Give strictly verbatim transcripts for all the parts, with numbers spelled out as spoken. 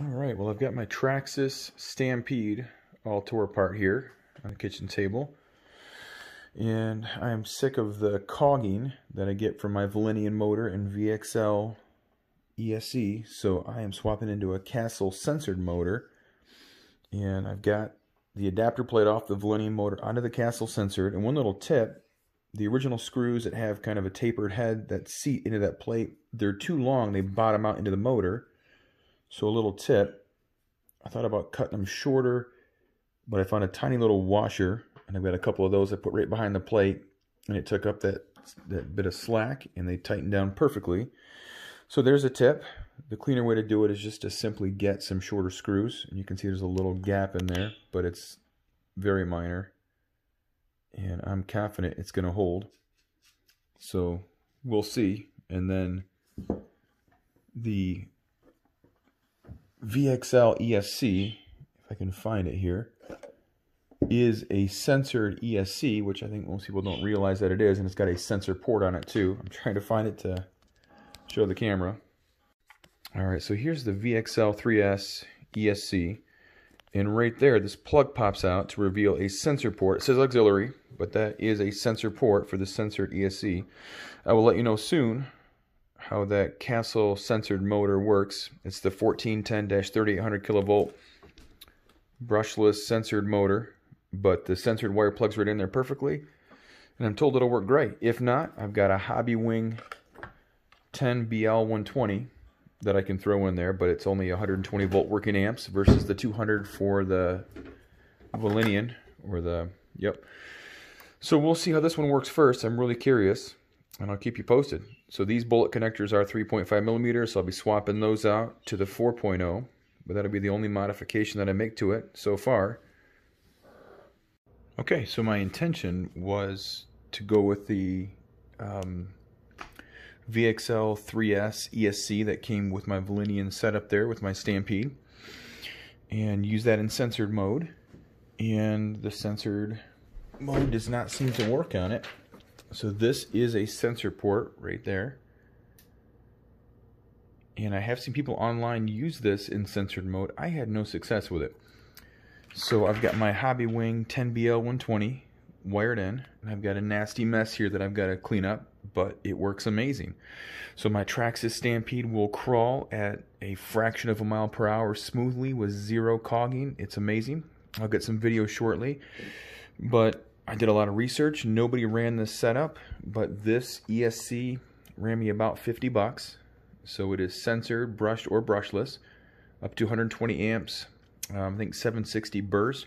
Alright, well I've got my Traxxas Stampede all tore apart here on the kitchen table. And I am sick of the cogging that I get from my Velineon motor and V X L E S C, so I am swapping into a Castle censored motor. And I've got the adapter plate off the Velineon motor onto the Castle censored. And one little tip, the original screws that have kind of a tapered head that seat into that plate, they're too long, they bottom out into the motor. So a little tip, I thought about cutting them shorter, but I found a tiny little washer, and I've got a couple of those I put right behind the plate, and it took up that, that bit of slack, and they tightened down perfectly. So there's a tip. The cleaner way to do it is just to simply get some shorter screws, and you can see there's a little gap in there, but it's very minor, and I'm confident it's going to hold. So we'll see. And then the V X L E S C, if I can find it here, is a censored E S C, which I think most people don't realize that it is, and it's got a sensor port on it too. I'm trying to find it to show the camera. Alright, so here's the V X L three S E S C, and right there this plug pops out to reveal a sensor port. It says auxiliary, but that is a sensor port for the censored E S C. I will let you know soon how that Castle censored motor works. It's the fourteen ten dash thirty-eight hundred kilovolt brushless censored motor, but the censored wire plugs right in there perfectly, and I'm told it'll work great. If not, I've got a Hobbywing ten B L one twenty that I can throw in there, but it's only one hundred twenty volt working amps versus the two hundred for the Velineon, or the, yep. So we'll see how this one works first. I'm really curious, and I'll keep you posted. So these bullet connectors are three point five millimeters, so I'll be swapping those out to the four point oh, but that'll be the only modification that I make to it so far. Okay, so my intention was to go with the um, V X L three S E S C that came with my Velineon setup there with my Stampede, and use that in censored mode, and the censored mode does not seem to work on it. So this is a sensor port right there, and I have seen people online use this in censored mode. I had no success with it. So I've got my Hobbywing ten B L one twenty wired in, and I've got a nasty mess here that I've got to clean up, but it works amazing. So my Traxxas Stampede will crawl at a fraction of a mile per hour smoothly with zero cogging. It's amazing. I'll get some video shortly, but I did a lot of research. Nobody ran this setup, but this E S C ran me about fifty bucks. So it is censored, brushed or brushless, up to one hundred twenty amps, um, I think seven sixty burrs.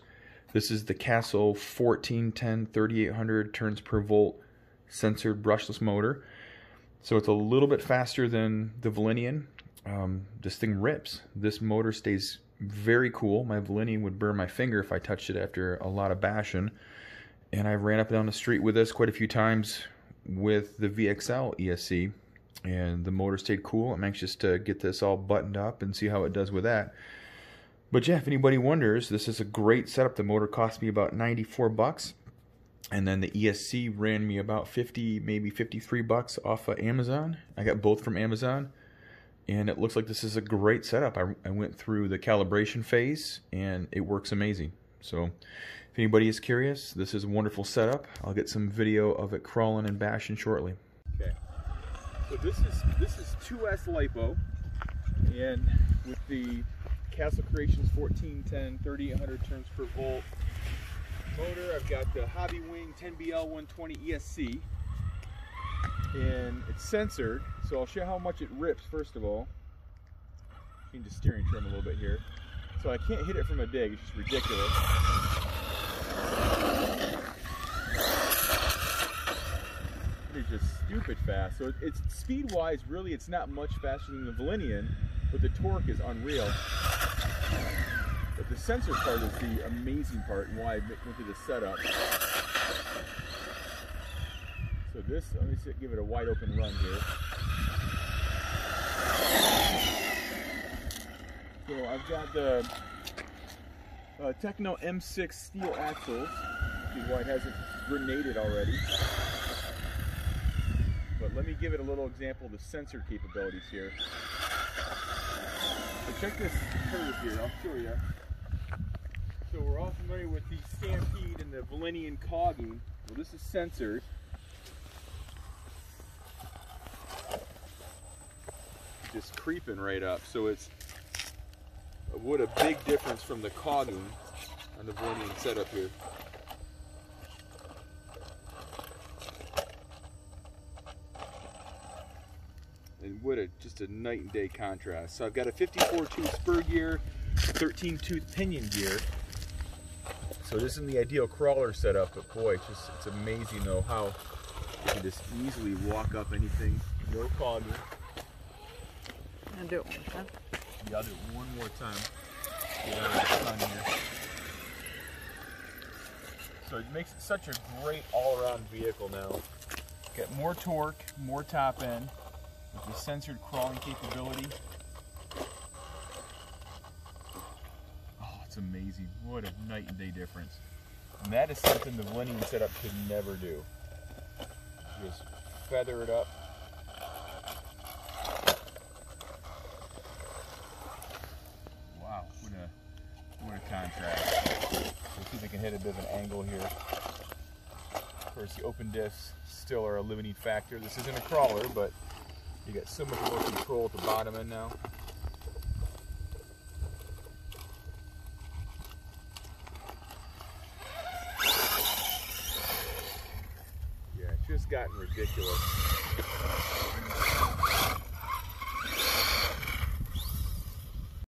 This is the Castle fourteen ten thirty-eight hundred turns per volt censored brushless motor. So it's a little bit faster than the Velineon. Um, this thing rips. This motor stays very cool. My Velineon would burn my finger if I touched it after a lot of bashing. And I ran up and down the street with this quite a few times with the V X L E S C, and the motor stayed cool. I'm anxious to get this all buttoned up and see how it does with that. But yeah, if anybody wonders, this is a great setup. The motor cost me about ninety-four bucks, and then the E S C ran me about fifty, maybe fifty-three bucks off of Amazon. I got both from Amazon, and it looks like this is a great setup. I, I went through the calibration phase, and it works amazing. So if anybody is curious, this is a wonderful setup. I'll get some video of it crawling and bashing shortly. Okay, so this is this is two S LiPo, and with the Castle Creations fourteen ten thirty-eight hundred turns per volt motor, I've got the Hobbywing ten B L one twenty E S C, and it's censored. So I'll show how much it rips first of all. Change the steering trim a little bit here. So I can't hit it from a dig, it's just ridiculous. It is just stupid fast. So it's speed-wise, really it's not much faster than the Velineon, but the torque is unreal. But the sensor part is the amazing part and why I went through this setup. So this, let me see, give it a wide open run here. So I've got the uh, Techno M six steel axles. See why it hasn't grenaded already. But let me give it a little example of the sensor capabilities here. So check this curve here, I'll show you. So we're all familiar with the Stampede and the Velineon cogging. Well, this is sensors. Just creeping right up. So it's, what a big difference from the cogging on the Velineon setup here. And what a, just a night and day contrast. So I've got a fifty-four tooth spur gear, thirteen tooth pinion gear. So this isn't the ideal crawler setup, but boy, it's just, it's amazing though how you can just easily walk up anything, no cogging. I'll do it one more time. Yeah, I'll do it one more time. Get out of the sun here. So it makes it such a great all-around vehicle now. Got more torque, more top end, with the censored crawling capability. Oh, it's amazing. What a night and day difference. And that is something the Velineon setup could never do. Just feather it up. Contrast. We'll see if we can hit a bit of an angle here. Of course, the open discs still are a limiting factor. This isn't a crawler, but you got so much more control at the bottom end now. Yeah, it's just gotten ridiculous.